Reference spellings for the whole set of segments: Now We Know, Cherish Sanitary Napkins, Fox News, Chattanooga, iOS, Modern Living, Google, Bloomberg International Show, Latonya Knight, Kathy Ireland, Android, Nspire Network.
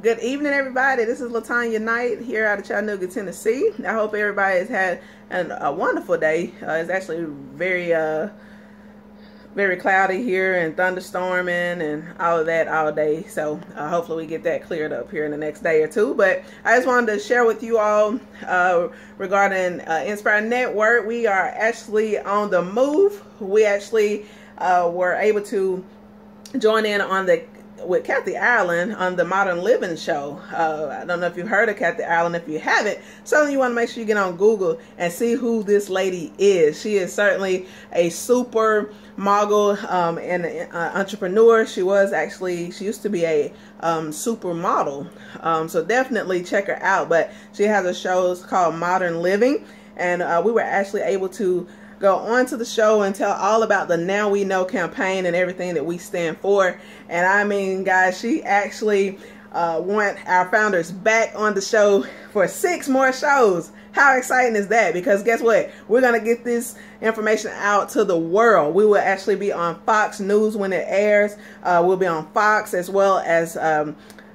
Good evening, everybody. This is Latonya Knight here out of Chattanooga, Tennessee. I hope everybody has had a wonderful day. It's actually very cloudy here and thunderstorming and all of that all day. So hopefully we get that cleared up here in the next day or two. But I just wanted to share with you all regarding Nspire Network. We are actually on the move. We actually were able to join in on with Kathy Ireland on the Modern Living show. I don't know if you've heard of Kathy Ireland. If you haven't, certainly you want to make sure you get on Google and see who this lady is. She is certainly a super mogul and entrepreneur. She used to be a supermodel. So definitely check her out. But she has a show called Modern Living, and we were actually able to go on to the show and tell all about the Now We Know campaign and everything that we stand for. And I mean, guys, she actually want our founders back on the show for 6 more shows. How exciting is that? Because guess what? We're going to get this information out to the world. We will actually be on Fox News when it airs. We'll be on Fox as well as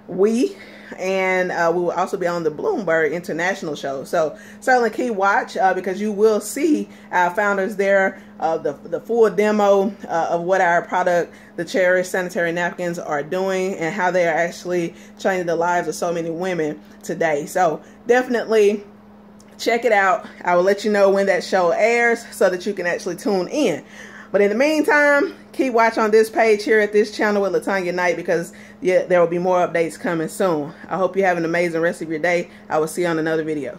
we will also be on the Bloomberg International Show. So certainly key watch because you will see our founders there, the full demo of what our product, the Cherish Sanitary Napkins, are doing and how they are actually changing the lives of so many women today. So definitely check it out. I will let you know when that show airs so that you can actually tune in. But in the meantime, keep watch on this page here at this channel with Latonya Knight, because there will be more updates coming soon. I hope you have an amazing rest of your day. I will see you on another video.